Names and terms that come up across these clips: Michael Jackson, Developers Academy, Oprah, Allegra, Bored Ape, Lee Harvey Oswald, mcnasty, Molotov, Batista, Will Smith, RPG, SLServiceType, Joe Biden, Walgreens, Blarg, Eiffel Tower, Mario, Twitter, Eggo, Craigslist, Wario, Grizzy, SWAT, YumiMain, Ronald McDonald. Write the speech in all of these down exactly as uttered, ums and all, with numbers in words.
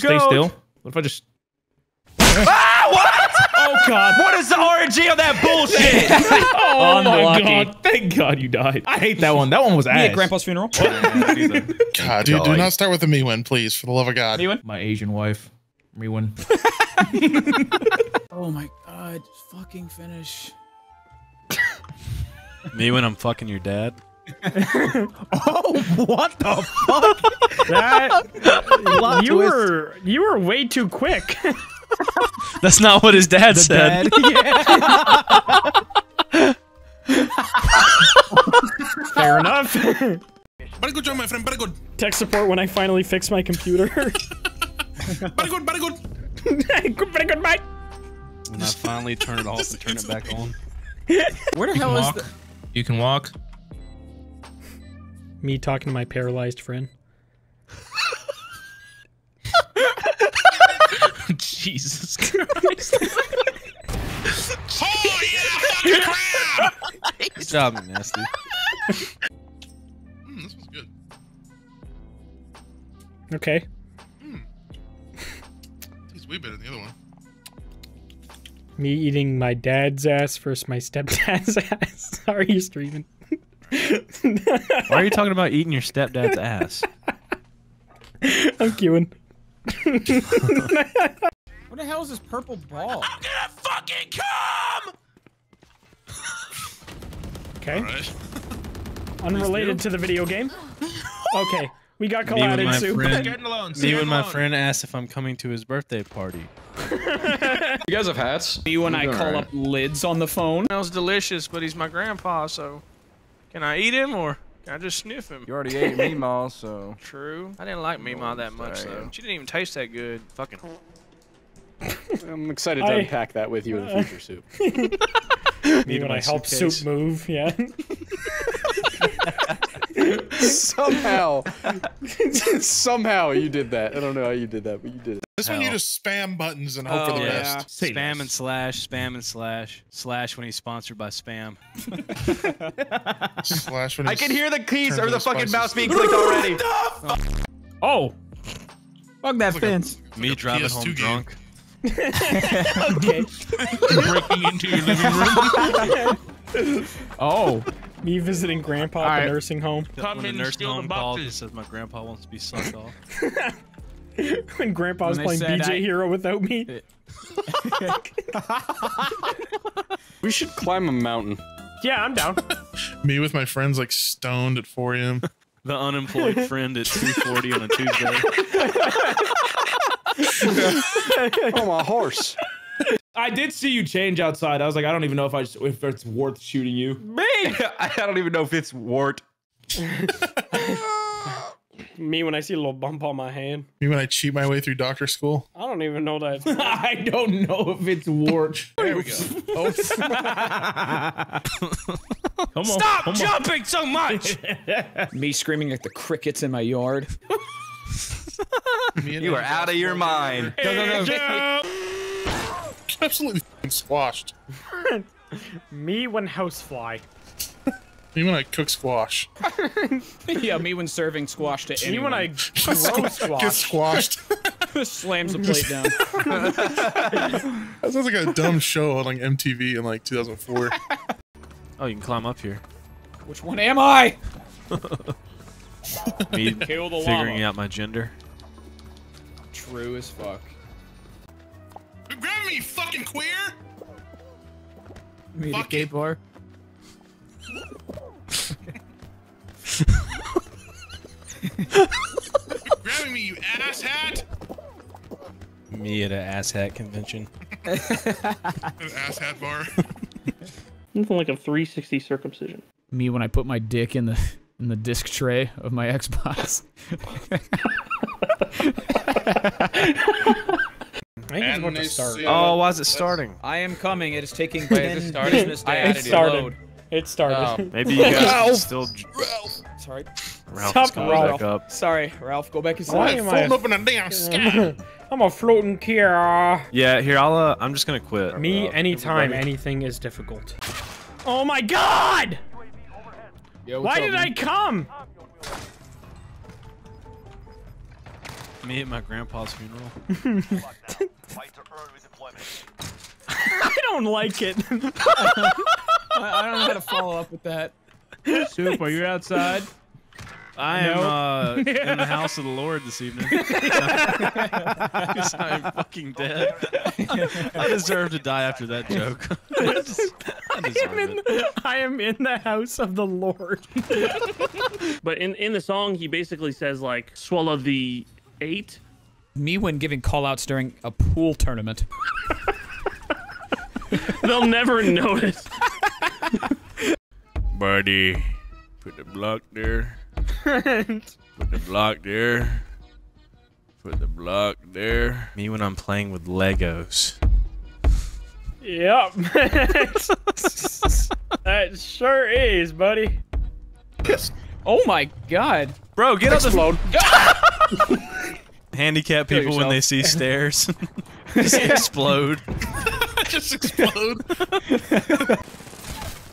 just stay still? What if I just... Ah, what? Oh, God. What is the R N G on that bullshit? Oh, unlucky. My God. Thank God you died. I hate that one. That one was ass. At Grandpa's funeral. Oh, yeah, God, dude, do not start with a Miwin, please, for the love of God. Miwin? My Asian wife. Miwin. Oh, my God. Just fucking finish. Miwin, I'm fucking your dad. Oh, what the fuck? That, you, were, you were way too quick. That's not what his dad the said. Dad. Yeah. Fair enough. Very good job, my friend. Very good. Tech support when I finally fix my computer. Very good. Very good. Very good, mate. When I finally turn it off and turn it back on. Where the you hell is walk. The? You can walk. Me talking to my paralyzed friend. Jesus Christ. Oh, yeah, fucking crap! Good job, McNasty. Mm, this was good. Okay. Mm. Tastes way better than the other one. Me eating my dad's ass versus my stepdad's ass. How are you streaming? Why are you talking about eating your stepdad's ass? I'm queuing. What the hell is this purple ball? I'm gonna fucking come! Okay. Right. Unrelated to the video game. Okay, we got collided, Sue. Me and my friend asked if I'm coming to his birthday party. You guys have hats? Me when I call right. up Lids on the phone. Smells delicious, but he's my grandpa, so... Can I eat him, or can I just sniff him? You already ate Meemaw, so... True. I didn't like Meemaw that much, though. She didn't even taste that good. Fucking... I'm excited to I... unpack that with you in the future, Soup. Maybe when I help suitcase. Soup move, yeah. Somehow. Somehow you did that. I don't know how you did that, but you did it. This Hell. One you just spam buttons and hope oh, for the yeah. best. Say spam this. And slash, spam and slash. Slash when he's sponsored by spam. Slash when I can hear the keys or the fucking mouse being clicked already. Oh. oh. Fuck that like fence. A, like Me driving P S two home game. Drunk. Okay. Breaking into your living room. Oh. Me visiting grandpa right. at the nursing home. Come when in the nursing home calls and says my grandpa wants to be sucked off. When grandpa was playing B J I... Hero without me. We should climb a mountain. Yeah, I'm down. Me with my friends like stoned at four A M The unemployed friend at two forty on a Tuesday. Oh, my horse. I did see you change outside. I was like, I don't even know if I just, if it's worth shooting you. Me? I don't even know if it's worth. Me when I see a little bump on my hand. Me when I cheat my way through doctor school. I don't even know that. I don't know if it's wart. There we go. Oh. Come on, stop come jumping on. So much. Me screaming at the crickets in my yard. You are out of your mind. Hey, no, no, no. Absolutely squashed. Me when housefly. Me when I cook squash. Yeah, me when serving squash to anyone. Me when I grow squash. Get squashed. Slams the plate down. That sounds like a dumb show on like M T V in like two thousand four. Oh, you can climb up here. Which one am I? Me Kill the figuring llama. Out my gender. True as fuck. You grab me, you fucking queer! Me fuck the gay bar. You're grabbing me, you ass hat! Me at an ass hat convention. An ass hat bar. Nothing like a three sixty circumcision. Me when I put my dick in the in the disc tray of my Xbox. And to start. Oh, why is it starting? I am coming. It is taking by the start of this day. It started. It started. Oh, maybe you guys Ralph. Still. Ralph. Sorry. Ralph. Stop, Ralph. Back up. Sorry, Ralph. Go back inside. Why am I floating up in a damn sky? I'm a floating car. Yeah, here I'll. Uh, I'm just gonna quit. Me, uh, anytime everybody. Anything is difficult. Oh my God! Yo, why up, did man? I come? me at my grandpa's funeral. I don't like it. I don't know how to follow up with that. Soup, are you outside? I am nope. uh, in the house of the Lord this evening. Because I am fucking dead. I deserve to die after that joke. I, just, I, deserve I, am in, it. I am in the house of the Lord. But in, in the song, he basically says, like, swallow the eight. Me when giving call-outs during a pool tournament. They'll never notice. Buddy, put the block there. Put the block there. Put the block there. Me when I'm playing with Legos. Yep. That sure is, buddy. Yes. Oh my god. Bro, get out the phone. Handicap people when they see stairs. Just explode. Just explode.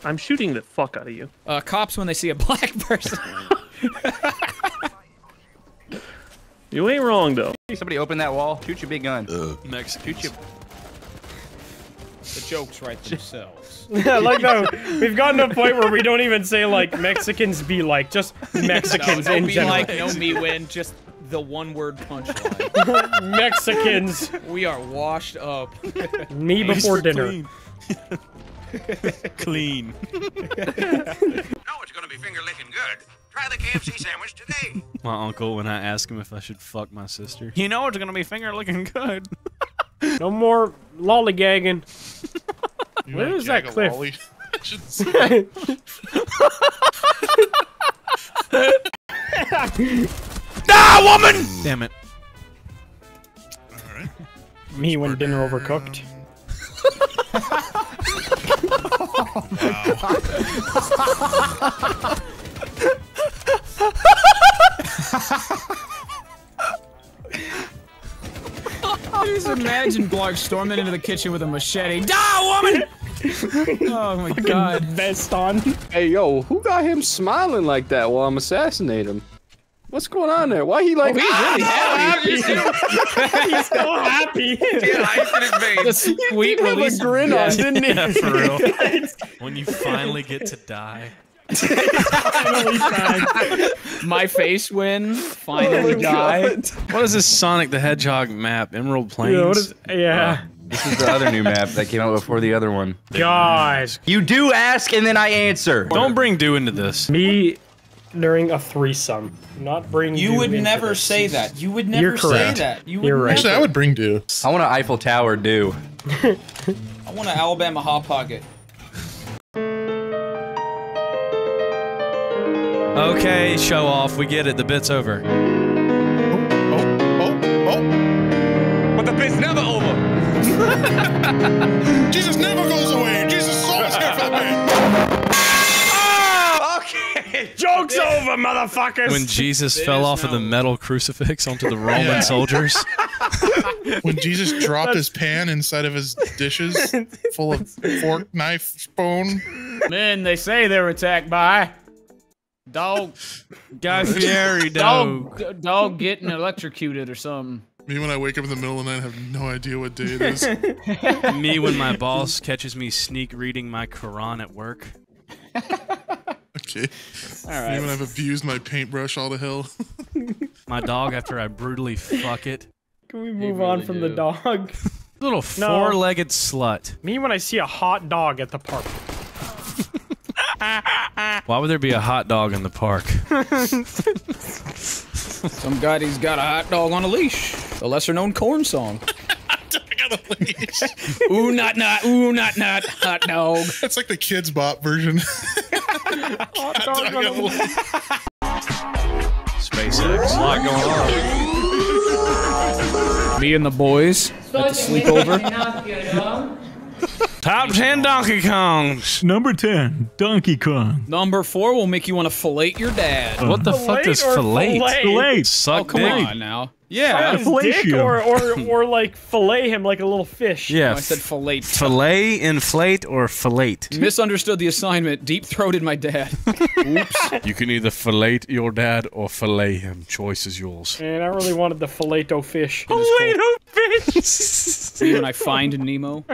I'm shooting the fuck out of you. Uh, cops when they see a black person. You ain't wrong though. Somebody open that wall. Shoot your big gun. Ugh. Mexicans. Shoot your... The jokes write themselves. Yeah, like no, we've gotten to a point where we don't even say like Mexicans be like, just Mexicans no, no in be general. Like, no me win, just the one-word punchline. Mexicans. We are washed up. Me before dinner. Clean. No, it's gonna be finger licking good. Try the K F C sandwich today. My uncle, when I ask him if I should fuck my sister. You know it's gonna be finger licking good. No more lollygagging. Where is that cliff? Ah, woman! Damn it. All right. Me when dinner overcooked. Oh wow. Just imagine Blarg storming into the kitchen with a machete. Die, woman! Oh my fucking god. Vest on. Hey, yo, who got him smiling like that while I'm assassinating him? What's going on there? Why he like? Oh, he's really happy. He's so happy. The sweet release grin on, didn't he? Yeah, for real. When you finally get to die. My face when finally oh died. God. What is this Sonic the Hedgehog map? Emerald Plains. Yeah. What is, yeah. Uh, this is the other new map that came out before the other one. Guys, you do ask and then I answer. Don't bring do into this. Me. During a threesome, not bring. You would never say that. You would never say that. You would. You're right. Actually, I would bring do. I want an Eiffel Tower do. I want an Alabama hot pocket. Okay, show off. We get it. The bit's over. Oh, oh, oh, oh! But the bit's never over. Jesus never goes away. Jesus is always here for the bit. Joke's this. Over, motherfuckers! When Jesus this fell off no. of the metal crucifix onto the Roman yeah. soldiers. When Jesus dropped his pan inside of his dishes, full of fork, knife, spoon. Men, they say they were attacked by... Dog... Guys, Jerry dog. Dog, dog getting electrocuted or something. Me when I wake up in the middle of the night and have no idea what day it is. Me when my boss catches me sneak reading my Quran at work. Okay. All right. Even I've abused my paintbrush all to hell. My dog after I brutally fuck it. Can we move really on from do. the dog? Little four-legged no. slut. Me when I see a hot dog at the park. Why would there be a hot dog in the park? Some guy he's got a hot dog on a leash. A lesser-known corn song. Ooh, not, not, ooh, not, not, hot dog. That's like the Kids Bop version. Hot dog on a leash. SpaceX. A lot going on. Me and the boys at the sleepover. Top ten Donkey Kongs. Number ten, Donkey Kong. Number four will make you want to fillet your dad. Uh, what the fuck is fillet? Fillet. Suck oh, come dick. on now. Yeah. Dick or, or, or like fillet him like a little fish. Yeah. No, I said fillet. Fillet, inflate, or fillet. Misunderstood the assignment. Deep-throated my dad. Oops. You can either fillet your dad or fillet him. Choice is yours. Man, I really wanted the filet-o fish. Filet-o fish! Even I find Nemo.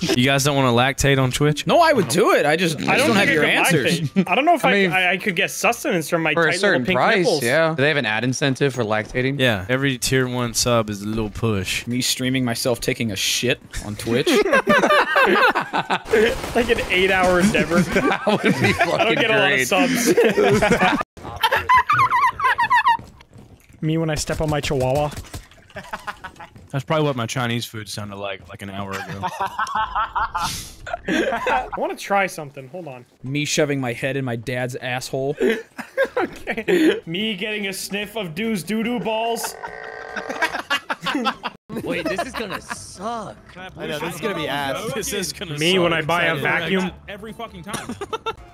You guys don't want to lactate on Twitch? No, I would do it. I just I, I don't, don't have your answers. Lactate. I don't know if I I, mean, I I could get sustenance from my for tight a certain pink price. Nipples. Yeah. Do they have an ad incentive for lactating? Yeah. Every tier one sub is a little push. Me streaming myself taking a shit on Twitch. Like an eight-hour endeavor. That would be fucking I don't get great. a lot of subs. Me when I step on my chihuahua. That's probably what my Chinese food sounded like, like an hour ago. I want to try something. Hold on. Me shoving my head in my dad's asshole. Okay. Me getting a sniff of dude's doo-doo balls. Wait, this is gonna suck. I know, this is gonna be ass. This is gonna Me suck. when I buy a vacuum. Every fucking time.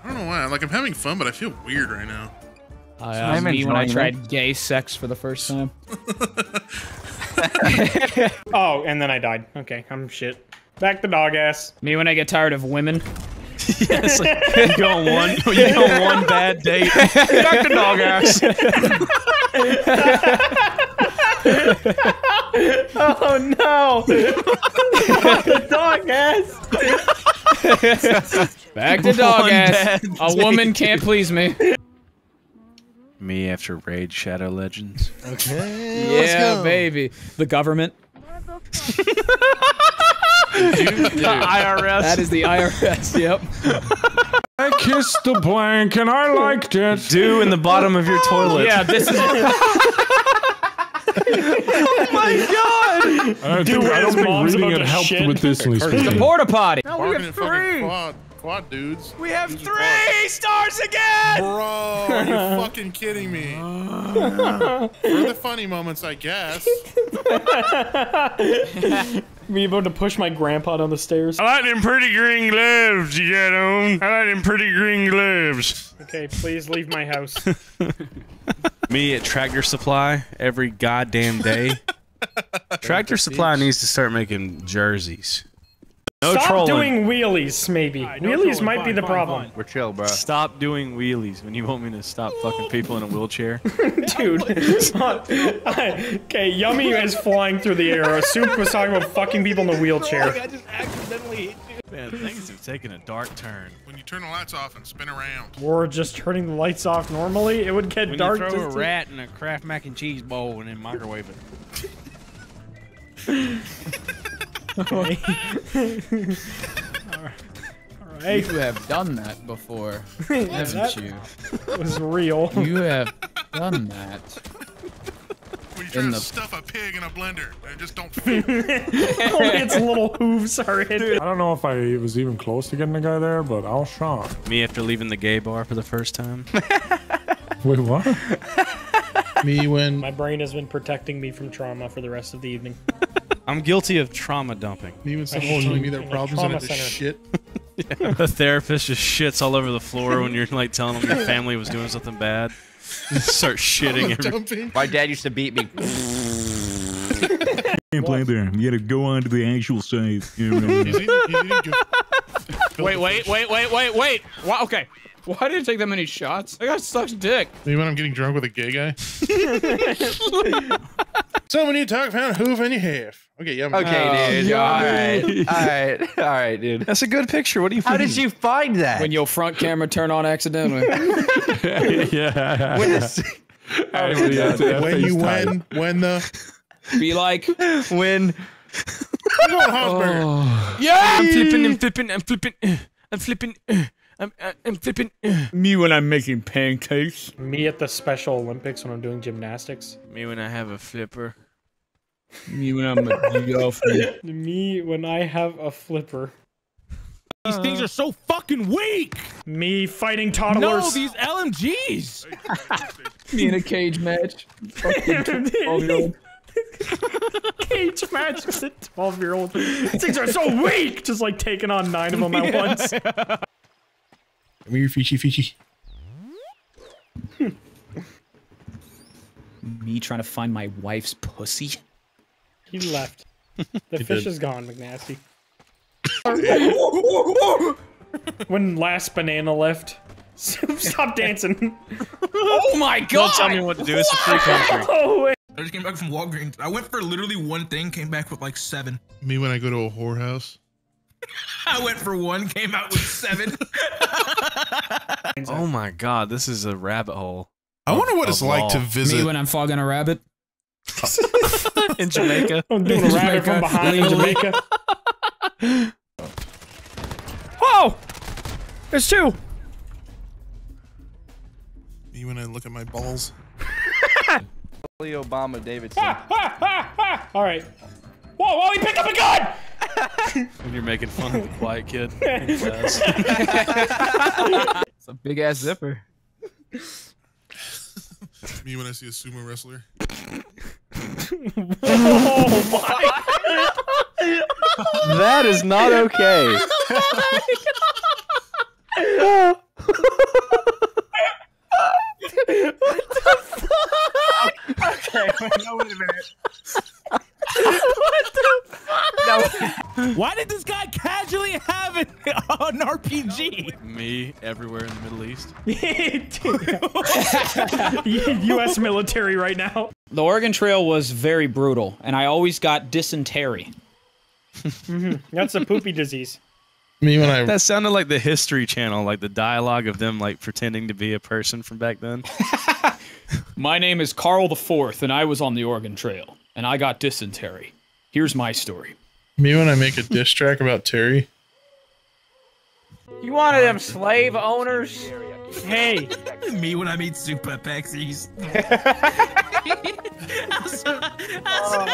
I don't know why. Like, I'm having fun, but I feel weird right now. Uh, so I'm me when I tried it. gay sex for the first time. Oh, and then I died. Okay, I'm shit. Back the dog ass. Me when I get tired of women. Yes, yeah, like, you go on one, you go on one bad date. Back the dog ass. Oh no! Back the dog ass. Back to dog one ass. A woman date. can't please me. Me after Raid Shadow Legends. Okay. Yeah, baby. The government. The I R S. That is the I R S. Yep. I kissed the blank and I liked it. Dew in the bottom of your toilet. Yeah, this is. Oh my god! I, Dude, I don't think reading it helped shit. with this. It's the porta potty. Now we have three. Quad dudes. We have three quad. stars again! Bro, are you fucking kidding me? Uh, for the funny moments, I guess. Me about to push my grandpa down the stairs. I like them pretty green gloves you got on. I like them pretty green gloves. Okay, please leave my house. Me at Tractor Supply every goddamn day. Tractor Supply needs to start making jerseys. No Stop trolling. doing wheelies, maybe. Right, no wheelies trolling. might fine, be the fine, problem. Fine. We're chill, bro. Stop doing wheelies when you want me to stop fucking people in a wheelchair. Dude. Okay, Yummy is flying through the air. Soup was talking about fucking people in a wheelchair. I just accidentally hit you. Man, things have taken a dark turn. When you turn the lights off and spin around. Or just turning the lights off normally, it would get when dark. You throw a rat in a Kraft mac and cheese bowl and then microwave it. Okay. All right. All right. You have done that before, haven't that you? It was real. You have done that. When you try to stuff a pig in a blender, and just don't fit. Only its little hooves are in it. I don't know if I was even close to getting the guy there, but I was shocked. Me after leaving the gay bar for the first time. Wait, what? Me when... My brain has been protecting me from trauma for the rest of the evening. I'm guilty of trauma dumping. Even someone telling me their problems and it's just shit. Yeah, the therapist just shits all over the floor when you're like telling them your family was doing something bad. Just start shitting. Every... My dad used to beat me. Can't play there. You gotta go on to the actual side. You know, is he, is he just... Wait, wait, wait, wait, wait, wait. Wow, okay. Why did it take that many shots? That guy sucks dick. Maybe when I'm getting drunk with a gay guy. So we need to talk about who and you have. Okay, yeah. Okay, dude. Oh, all right, all right, all right, dude. That's a good picture. What do you? How did you find that? When your front camera turned on accidentally. Yeah. When, the... yeah, when you win, when the. Be like when. Oh. Yeah. I'm flipping. I'm flipping. I'm flipping. I'm flipping. I'm, I'm flipping. Me when I'm making pancakes. Me at the Special Olympics when I'm doing gymnastics. Me when I have a flipper. Me when I'm a girlfriend. Me when I have a flipper. These uh, things are so fucking weak! Me fighting toddlers. No, these L M Gs! Me in a cage match. Fucking Cage match with a twelve year old. Things are so weak! Just like taking on nine of them at yeah. once. Come here, Fishy Fishy. Me trying to find my wife's pussy? He left. The he fish did. is gone, McNasty. When last banana left. Stop dancing. Oh my god! Don't tell me what to do, it's a free country. No way. I just came back from Walgreens. I went for literally one thing, came back with like seven. Me when I go to a whorehouse? I went for one, came out with seven. Oh my god, this is a rabbit hole. I wonder what it's like to visit. Me when I'm fogging a rabbit? In Jamaica. I'm doing a rabbit from behind in Jamaica. Whoa! There's two! Me when I look at my balls. Obama Davidson. Ah, ah, ah, ah. All right. Whoa, whoa, he picked up a gun! You're making fun of the quiet kid. It's a big ass zipper. Me when I see a sumo wrestler. Oh my! That is not okay. Oh what the fuck? Okay, wait, no, wait a minute. What the fuck? No. Why did this guy casually have an, uh, an R P G? Me everywhere in the Middle East. U S military right now. The Oregon Trail was very brutal, and I always got dysentery. Mm-hmm. That's a poopy disease. Me when I... That sounded like the History Channel, like the dialogue of them like pretending to be a person from back then. My name is Carl the Fourth, and I was on the Oregon Trail, and I got dysentery. Here's my story. Me when I make a diss track about Terry. You one of them slave owners? Hey. Me when I meet Super Pexies.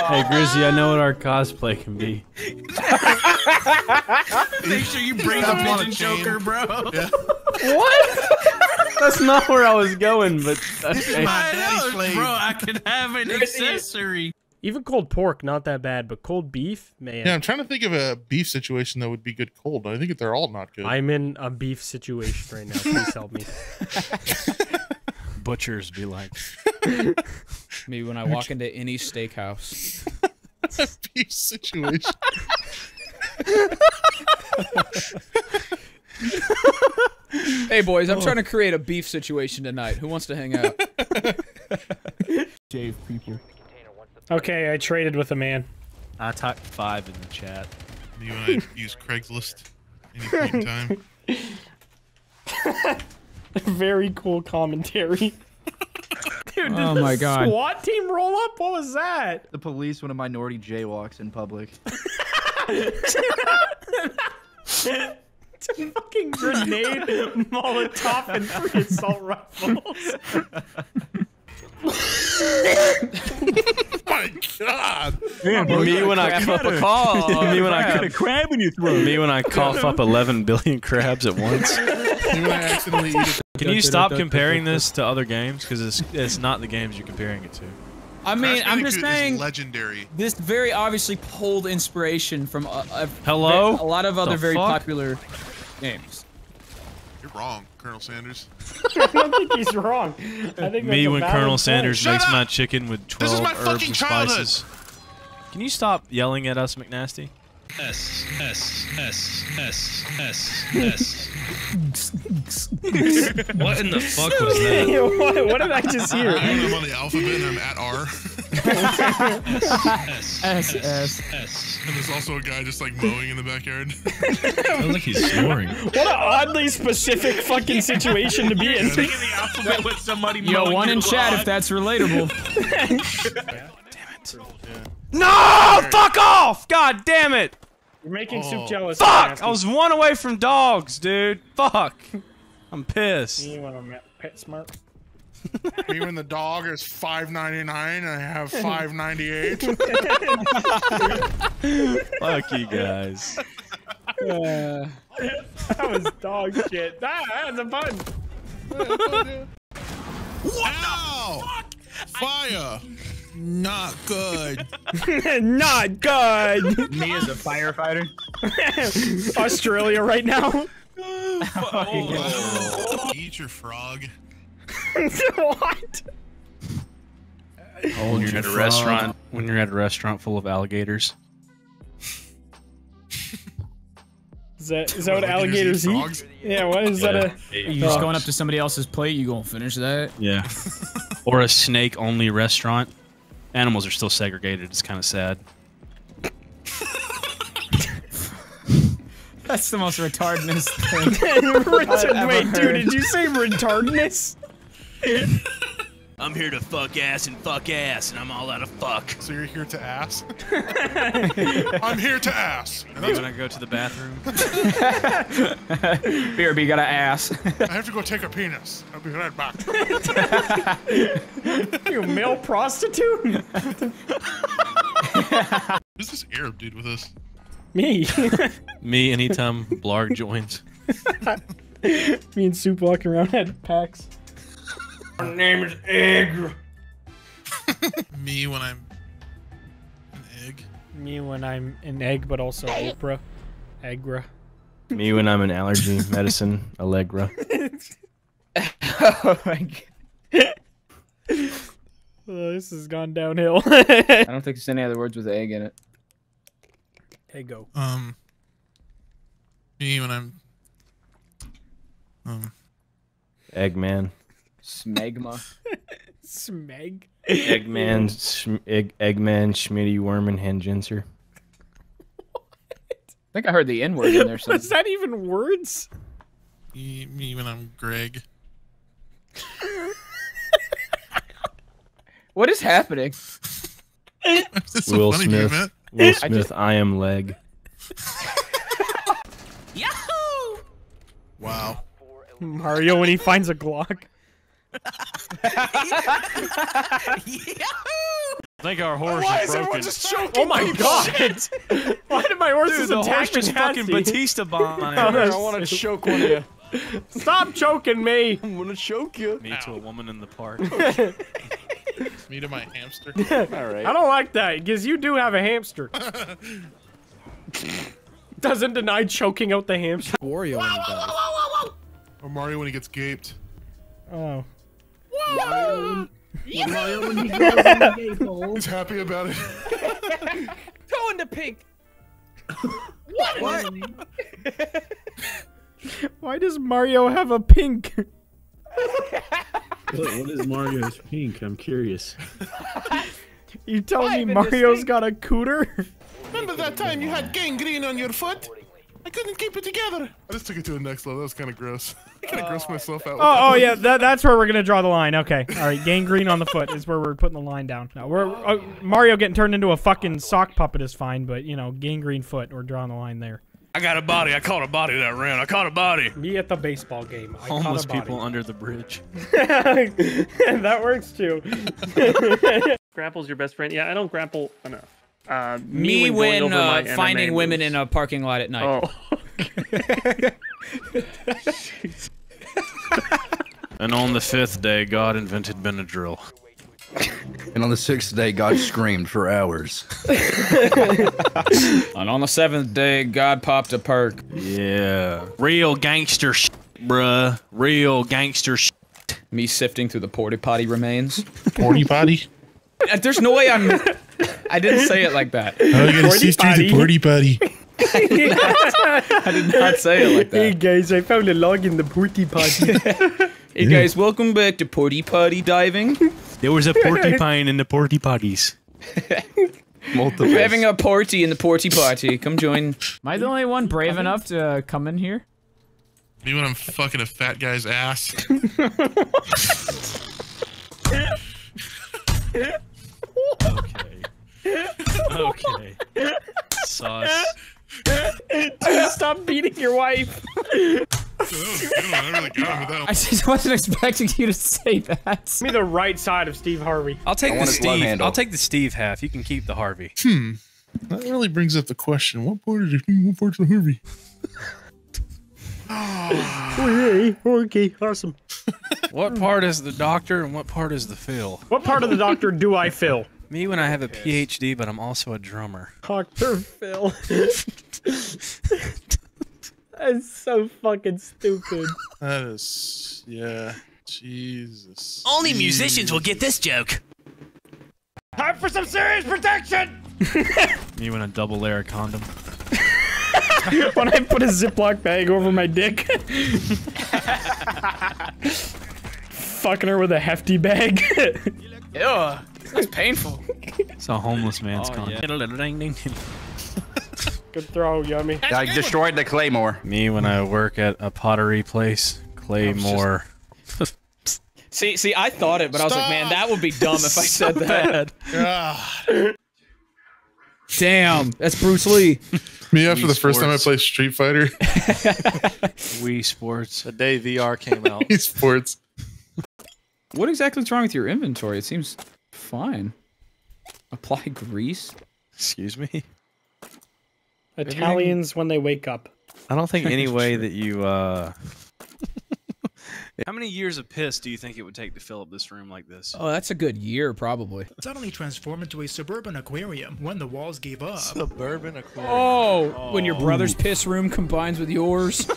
Hey Grizzy, I know what our cosplay can be. Make sure you bring the pigeon joker, bro. Yeah. What? That's not where I was going, but okay. This is my daddy's place, bro. I can have an accessory. Even cold pork, not that bad, but cold beef, man. Yeah, I'm trying to think of a beef situation that would be good cold. I think they're all not good. I'm in a beef situation right now. Please help me. Butchers be like. Me when I walk into any steakhouse. Beef situation. Hey boys, I'm oh. trying to create a beef situation tonight. Who wants to hang out? Dave Peeper. Okay, I traded with a man. I typed five in the chat. Do you want to use Craigslist any point in time? Very cool commentary. Dude, did oh my the God. SWAT team roll up? What was that? The police when a minority jaywalks in public. It's a fucking grenade, Molotov, and three assault rifles. My God! Damn, me when I cough up a call. Yeah, me when crab. I could a crab in your throat. Me when I cough up eleven billion crabs at once. Can you stop comparing this to other games? Because it's it's not the games you're comparing it to. I mean, I'm just saying. Legendary. This very obviously pulled inspiration from a, a, Hello? a lot of other the very fuck? popular games. You're wrong, Colonel Sanders. I don't think he's wrong. I think Me when Colonel Sanders makes up. my chicken with twelve this is my herbs fucking and spices. Childhood. Can you stop yelling at us, McNasty? S S S S S S. What in the fuck was that? what, what did I just hear? I'm on the alphabet and I'm at R. S S S S. And there's also a guy just like mowing in the backyard. Sounds like he's snoring. What an oddly specific fucking situation to be in. Singing the alphabet with somebody. Yo, one in chat if that's relatable. Damn it. No! Fuck off! God damn it! You're making oh. Soup jealous. Fuck! I was one away from dogs, dude. Fuck! I'm pissed. You want to pet smart? Me when the dog is five ninety-nine and I have five ninety-eight. Fuck you guys. Uh, that was dog shit. That was a fun. What Ow. the fuck? Fire! I Not good. Not good. Me as a firefighter. Australia right now. Oh, oh. Eat your frog. What? Oh, when you're at a restaurant, when you're at a restaurant full of alligators. Is that is that what alligators eat? Yeah. What is yeah. that? A you just going up to somebody else's plate? You gonna finish that? Yeah. Or a snake-only restaurant. Animals are still segregated. It's kind of sad. That's the most retardness thing. Wait, dude, heard. Did you say retardness? I'm here to fuck ass and fuck ass, and I'm all out of fuck. So you're here to ass? I'm here to ass. And I'm gonna go to the bathroom. B R B got an ass. I have to go take a penis. I'll be right back. You male prostitute? Who's this Arab dude with us? Me. Me anytime Blarg joins. Me and Soup walking around at packs. My name is Egg. Me when I'm an egg. Me when I'm an egg, but also Oprah. Agra. Me when I'm an allergy. Medicine. Allegra. Oh my god. Oh, this has gone downhill. I don't think there's any other words with egg in it. Eggo. Um. Me when I'm. Um. Eggman. Smegma. Smeg? Eggman, sh egg, Eggman, Schmitty, Worm, and Hengenser. What? I think I heard the N word in there. So. Is that even words? E me when I'm Greg. What is happening? Is Will, funny Smith, Will Smith. Will Smith, I am leg. Yahoo! Wow. Mario when he finds a Glock. I think our horse Why is, is broken. Just oh my people? God! Why did my horse Dude, the horse just fucking Batista bomb on it. I want to choke one of you. Stop choking me! I'm gonna choke you. Me Ow. To a woman in the park. Me to my hamster. All right. I don't like that because you do have a hamster. Doesn't deny choking out the hamster. Wario. Or Mario when he gets gaped. Oh. Mario, yeah. Mario when he goes in the gay hole. He's happy about it. Go into pink. What? What? Why does Mario have a pink? What, what is Mario's pink? I'm curious. You tell Why me Mario's got a cooter? Remember that time you had gangrene on your foot? I couldn't keep it together. I just took it to the next level. That was kind of gross. I kind of uh, grossed myself out. With oh, oh yeah, that, that's where we're gonna draw the line. Okay, all right. Gangrene on the foot is where we're putting the line down. No, we're uh, Mario getting turned into a fucking sock puppet is fine, but you know, gangrene foot, we're drawing the line there. I got a body. I caught a body that ran. I caught a body. Me at the baseball game. I Homeless caught a body. People under the bridge. That works too. Grapple's your best friend. Yeah, I don't grapple enough. Uh, me, me when, when uh, finding women moves. In a parking lot at night. Oh. And on the fifth day, God invented Benadryl. And on the sixth day, God screamed for hours. And on the seventh day, God popped a perk. Yeah. Real gangster shit, bruh. Real gangster shit. Me sifting through the porta potty remains. Porta potty? There's no way I'm... I didn't say it like that. Oh, you got a sister to porty potty. I, did not, I did not say it like that. Hey guys, I found a log in the porty potty. Hey yeah. guys, welcome back to porty potty diving. There was a porcupine in the porty potties. Multiple. We're having a party in the porty potty. Come join. Am I the only one brave enough to come in here? Me when I'm fucking a fat guy's ass. Okay. Okay. Sauce. Just stop beating your wife. I just wasn't expecting you to say that. Give me the right side of Steve Harvey. I'll take I the Steve. I'll take the Steve half. You can keep the Harvey. Hmm. That really brings up the question. What part of the what part of the Harvey? Oh, hey, okay, awesome. What part is the doctor and what part is the Phil? What part of the doctor do I fill? Me when I have a P H D, but I'm also a drummer. Doctor Phil. That's so fucking stupid. That is... yeah. Jesus. Only Jesus. Musicians will get this joke. Time for some serious protection! Me when I double layer a condom. When I put a Ziploc bag over my dick. Fucking her with a hefty bag. Ew. That's painful. It's a homeless man's oh, content. Yeah. Good throw, Yummy. I destroyed the claymore. Me when I work at a pottery place. Claymore. Just... see, see, I thought it, but Stop. I was like, man, that would be dumb if I said so that. God. Damn, that's Bruce Lee. Me after Wii the first Sports. Time I played Street Fighter. Wii Sports. The day V R came out. Wii Sports. What exactly is wrong with your inventory? It seems... fine. Apply grease? Excuse me? Italians when they wake up. I don't think any way that you, uh... How many years of piss do you think it would take to fill up this room like this? Oh, that's a good year, probably. Suddenly transformed into a suburban aquarium when the walls gave up. Suburban aquarium. Oh! oh. When your brother's piss room combines with yours.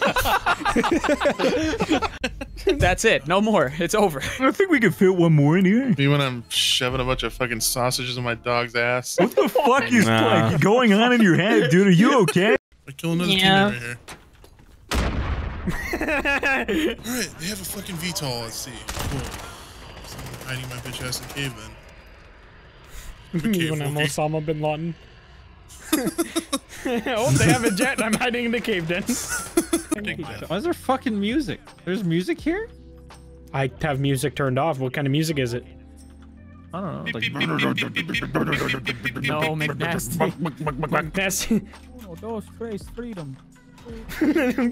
That's it. No more. It's over. I think we can fit one more in here. Me when I'm shoving a bunch of fucking sausages in my dog's ass. What the fuck is nah. like, going on in your head, dude? Are you okay? I kill another yeah. teammate right here. Alright, they have a fucking V TOL, let's see. Cool. So I'm hiding my bitch ass in cave then. You and I'm Osama bin Laden. Oh, they have a jet and I'm hiding in the cave den. Why is there fucking music? There's music here? I have music turned off. What kind of music is it? I don't know. Like... no, McNasty. McNasty. Oh, those praise freedom. That's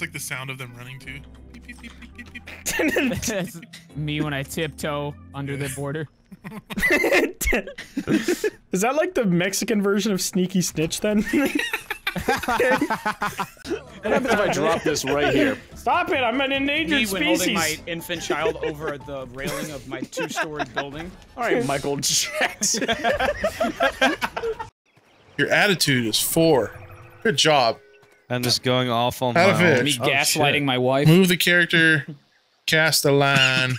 like the sound of them running too. That's me when I tiptoe under the border. Is that like the Mexican version of Sneaky Snitch then? What happens if I drop this right here? Stop it! I'm an endangered me species. Me when holding my infant child over the railing of my two-story building. All right, Michael Jackson. Your attitude is four. Good job. I'm just going off on Out my own. Me gaslighting oh, my wife. Move the character. Cast a line.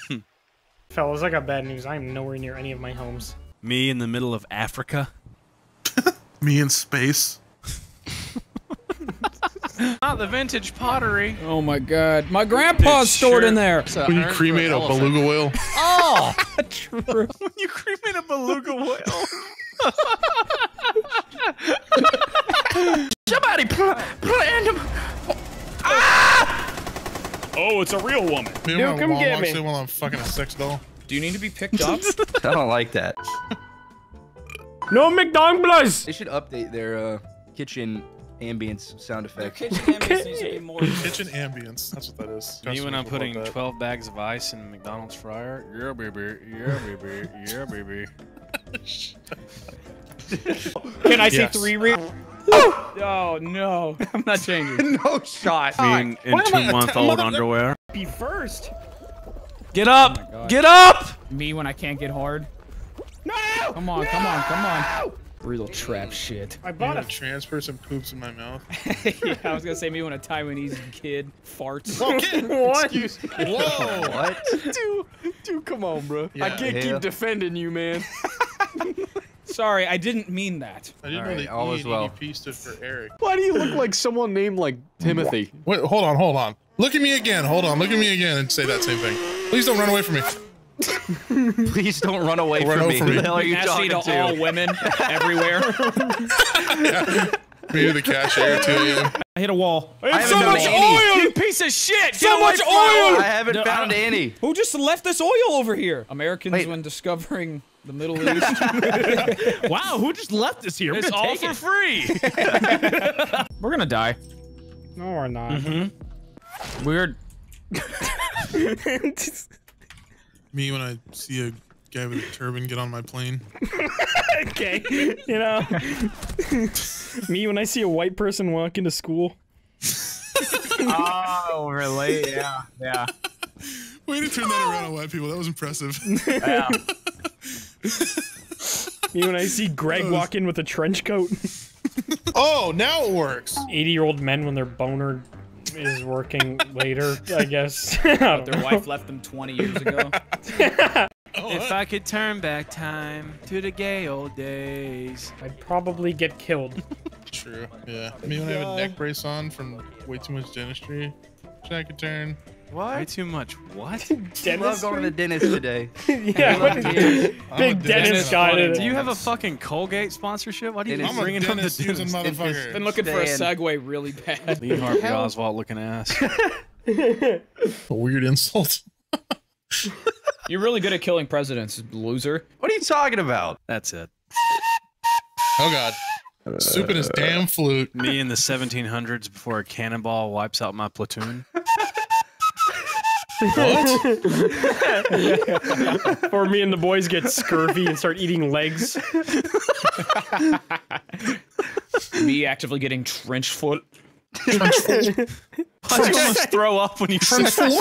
Fellas, I got bad news. I am nowhere near any of my homes. Me in the middle of Africa. Me in space. Not the vintage pottery. Oh my god. My grandpa's it's stored sure. in there. When you cremate a beluga whale. Oh! True. When you cremate a beluga whale. Somebody pl planned him. Ah! Oh, it's a real woman. Dude, come get me. While I'm fucking a sex doll. Do you need to be picked up? I don't like that. No McDonald's. They should update their uh, kitchen ambience sound effect. Kitchen ambience needs to be more. Kitchen ambience. That's what that is. Me when I'm putting twelve bags of ice in McDonald's fryer. Yeah, baby. Yeah, baby. Yeah, baby. Can I see yes. three re- oh! oh no, I'm not changing. No shot. Being in two-month-old underwear. Be first. Get up! Oh get up! Me when I can't get hard. No! Come on! No! Come on! Come on! Real trap shit. I bought a trans person poops in my mouth. Yeah, I was gonna say me when a Taiwanese kid farts. Oh, what? Excuse Whoa! What? Dude, dude, come on, bro. Yeah, I can't yeah. keep defending you, man. Sorry, I didn't mean that. I didn't really all as well. E D P stood for Eric. Why do you look like someone named like Timothy? Wait, hold on, hold on. Look at me again. Hold on, look at me again and say that same thing. Please don't run away from me. Please don't run away don't from, run me. from me. Who the hell are you talking to? to all women everywhere. Yeah. Maybe the cashier too. Yeah. I hit a wall. I so much oil, you piece of shit! So Get much oil! I haven't no, found I any. Who just left this oil over here? Americans Wait. when discovering the Middle East. Wow, who just left this here? It's all for it. free. We're gonna die. No, we're not. Mm-hmm. Weird. Me when I see a guy with a turban get on my plane. Okay, you know. Me when I see a white person walk into school. Oh, relate, yeah, yeah. Way to turn that around on white people. That was impressive. Yeah. You and I see Greg was... walk in with a trench coat. Oh, now it works. eighty year old men when their boner is working later, I guess. I but their know. wife left them twenty years ago. Oh, if what? I could turn back time to the gay old days, I'd probably get killed. True. Yeah. Me when I have a neck brace on from way too much dentistry. Wish I could turn. What? Way too much. What? I love going to the dentist today. Yeah. Big dentist guy. Do you have a fucking Colgate sponsorship? Why do you keep bringing up the dentist? Motherfucker. Been looking for a segue really bad. Lee Harvey Oswald looking ass. A weird insult. You're really good at killing presidents, loser. What are you talking about? That's it. Oh God. Uh, Soup in his damn flute. Me in the seventeen hundreds before a cannonball wipes out my platoon. What? Or me and the boys get scurvy and start eating legs. Me actively getting trench foot. Trench foot. I almost throw up when you trench foot.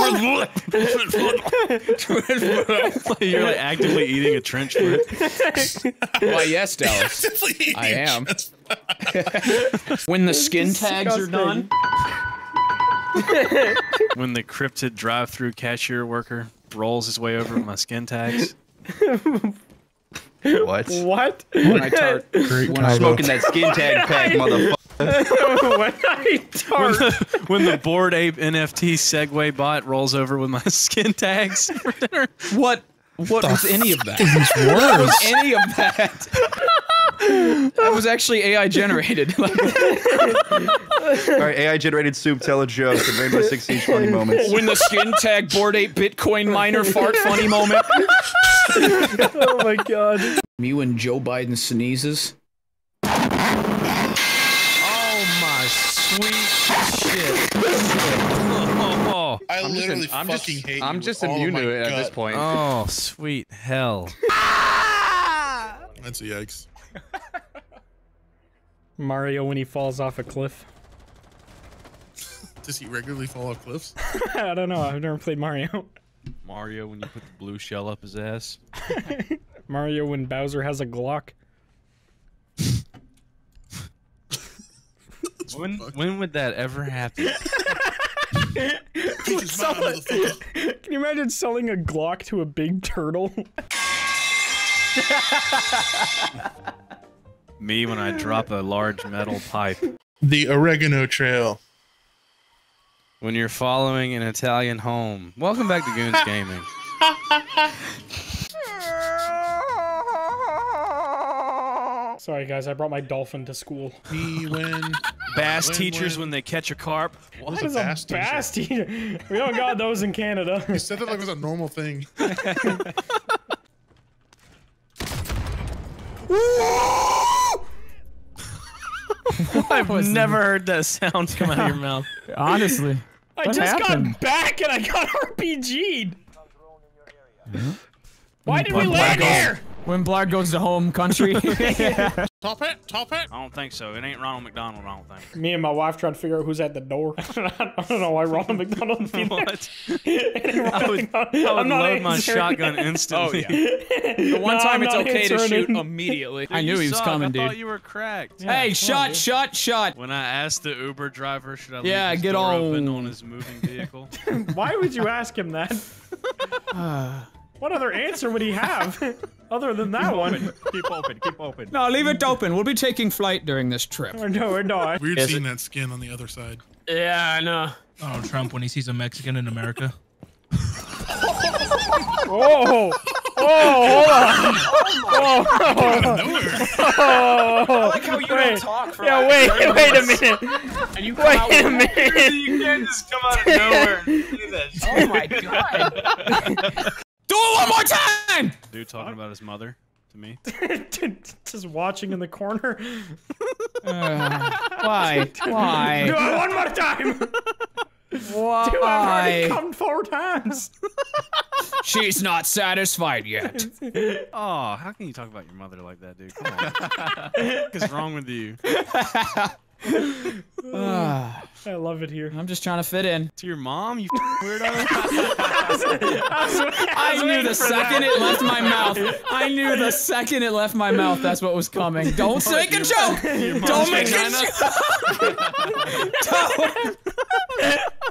You're like actively eating a trench foot. Why yes, Dallas. I am. When the skin tags are done. When the cryptid drive-through cashier worker rolls his way over with my skin tags. What? What? When I tart. When I'm smoking that skin tag pack, motherfucker. When I tart. When the, when the Bored Ape N F T Segway bot rolls over with my skin tags for dinner. What? What the was any of that? What was any of that? That was actually A I generated. All right, A I generated soup, tell a joke, the Rainbow sixteen funny moments. When the skin tag Bored Ape Bitcoin miner fart funny moment. Oh my God. Me when Joe Biden sneezes. Oh my sweet shit. Oh, I I'm literally just, I'm fucking just, hate I'm you just immune to it gut. At this point. Oh, sweet hell. That's a yikes. Mario when he falls off a cliff. Does he regularly fall off cliffs? I don't know. I've never played Mario. Mario when you put the blue shell up his ass. Mario when Bowser has a Glock. when when would that ever happen? Someone, can you imagine selling a Glock to a big turtle? Me when I drop a large metal pipe. The oregano trail. When you're following an Italian home. Welcome back to Goons Gaming. Sorry guys, I brought my dolphin to school. Me when bass when, teachers when. when they catch a carp. What, what is a bass, a bass teacher? teacher? We don't got those in Canada. You said that like it was a normal thing. I've never heard that sound come out of your mouth. Honestly. I just happened? got back and I got R P G'd. Mm-hmm. Why did we land here? When Blarg goes to home country. Yeah. Top it, top it. I don't think so. It ain't Ronald McDonald, I don't think. Me and my wife tried to figure out who's at the door. I don't know why Ronald McDonald's in there. I would, I would I'm not load my shotgun instantly. Oh, yeah. The one no, time I'm it's okay answering. to shoot immediately. Dude, I knew he was suck. coming, dude. I thought you were cracked. Yeah, hey, shot, on, shot, shot. When I asked the Uber driver, should I leave yeah, his get door on. open on his moving vehicle? Why would you ask him that? Uh, what other answer would he have? Other than that keep one. Open. Keep open, keep open. No, leave it open. We'll be taking flight during this trip. Or no, we're not. Weird Is seeing it? that skin on the other side. Yeah, I know. Oh, Trump when he sees a Mexican in America. Oh! Oh, hold on. Oh, oh. Oh. I like how you wait. don't talk for yeah, like wait, wait a minute. And you come wait out a minute. You can't just come out of nowhere and do this. Oh my God. Do it one more time! Dude talking what? about his mother to me. Just watching in the corner. Uh, why? Why? Do it one more time! Why? Dude, I've already come four times. She's not satisfied yet. Oh, how can you talk about your mother like that, dude? Come on. What's wrong with you? uh, I love it here. I'm just trying to fit in. To your mom, you weirdo. I knew the second it left my mouth. I knew the second it left my mouth. That's what was coming. Don't make a joke. Don't make a joke.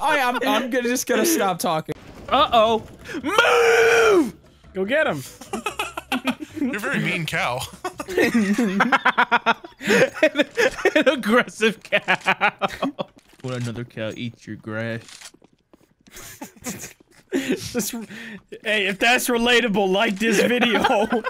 I am. I'm gonna just gonna stop talking. Uh oh. Move. Go get him. You're a very mean cow. an, an aggressive cow. Would another cow eat your grass? This, hey, if that's relatable, like this video.